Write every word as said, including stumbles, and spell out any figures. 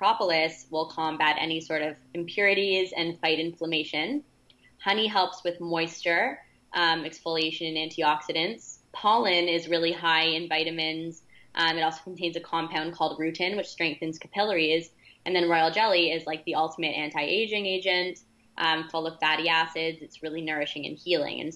propolis will combat any sort of impurities and fight inflammation. Honey helps with moisture, um, exfoliation, and antioxidants. Pollen is really high in vitamins. Um, it also contains a compound called rutin, which strengthens capillaries. And then royal jelly is like the ultimate anti-aging agent, um, full of fatty acids. It's really nourishing and healing. And